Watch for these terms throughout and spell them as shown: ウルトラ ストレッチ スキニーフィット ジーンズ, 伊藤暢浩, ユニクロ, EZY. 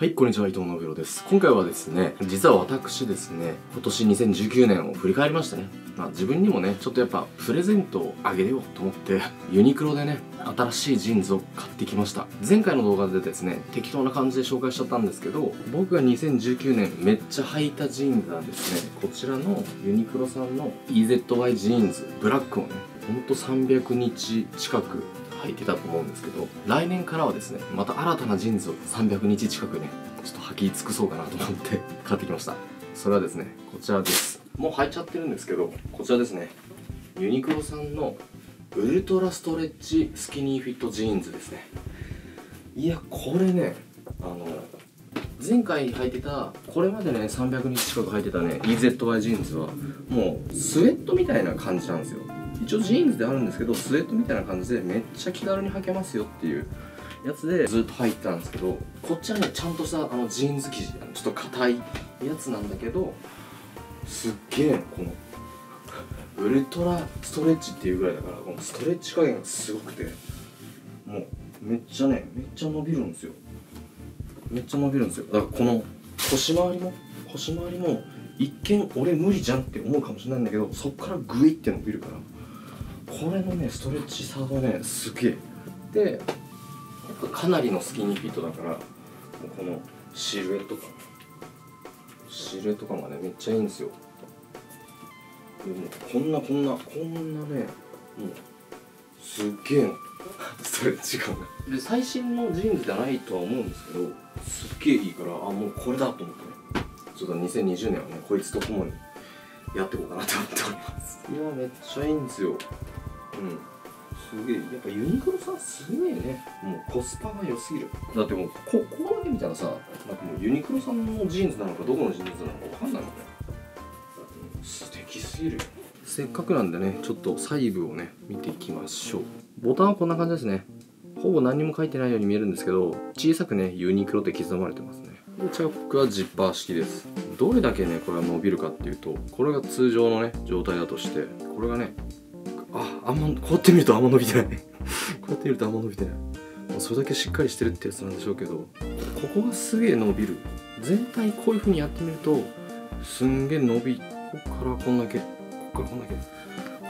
はい、こんにちは、伊藤信弘です。今回はですね、実は私ですね、今年2019年を振り返りましたね。まあ自分にもね、ちょっとやっぱプレゼントをあげようと思って、ユニクロでね、新しいジーンズを買ってきました。前回の動画でですね、適当な感じで紹介しちゃったんですけど、僕が2019年めっちゃ履いたジーンズなんですね、こちらのユニクロさんの EZY ジーンズ、ブラックをね、ほんと300日近く、履いてたと思うんですけど、来年からはですね、また新たなジーンズを300日近くね、ちょっと履き尽くそうかなと思って買ってきました。それはですね、こちらです。もう履いちゃってるんですけど、こちらですね、ユニクロさんのウルトラストレッチスキニーフィットジーンズですね。いや、これね、前回履いてた、これまでね300日近く履いてたね EZY ジーンズはもうスウェットみたいな感じなんですよ。一応ジーンズであるんですけど、スウェットみたいな感じでめっちゃ気軽に履けますよっていうやつでずっと履いてたんですけど、こっちはねちゃんとしたジーンズ生地、ちょっと硬いやつなんだけど、すっげえこのウルトラストレッチっていうぐらいだから、このストレッチ加減がすごくて、もうめっちゃね、めっちゃ伸びるんですよ。だからこの腰回りも一見俺無理じゃんって思うかもしれないんだけど、そっからグイって伸びるから、これのねストレッチさがねすげえで、かなりのスキニーフィットだから、このシルエット感がねめっちゃいいんですよ。でもこんなね、もうすっげえストレッチ感で、最新のジーンズじゃないとは思うんですけど、すっげえいいから、あ、もうこれだと思ってね、ちょっと2020年はねこいつと共にやっていこうかなと思っております。いや、めっちゃいいんですよ。すげえ、やっぱユニクロさんすげえね、もうコスパが良すぎる。だってもうここまで見たらさ、なんかもうユニクロさんのジーンズなのかどこのジーンズなのかわかんないもんね。素敵すぎる。せっかくなんでね、ちょっと細部をね見ていきましょう。ボタンはこんな感じですね。ほぼ何も書いてないように見えるんですけど、小さくねユニクロって刻まれてますね。で、チャックはジッパー式です。どれだけねこれは伸びるかっていうと、これが通常のね状態だとして、これがね、こうやって見るとあんま伸びてないもうそれだけしっかりしてるってやつなんでしょうけど、ここがすげえ伸びる。全体こういう風にやってみるとすんげえ伸び、ここからこんだけこうや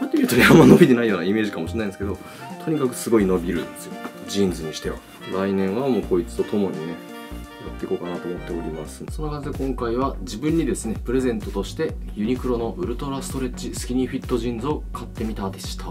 って見るとね、あんま伸びてないようなイメージかもしれないんですけど、とにかくすごい伸びるんですよ、ジーンズにしては。来年はもうこいつと共にねやっていこうかなと思っております。そんな感じで今回は自分にですねプレゼントとしてユニクロのウルトラストレッチスキニーフィットジーンズを買ってみたでした。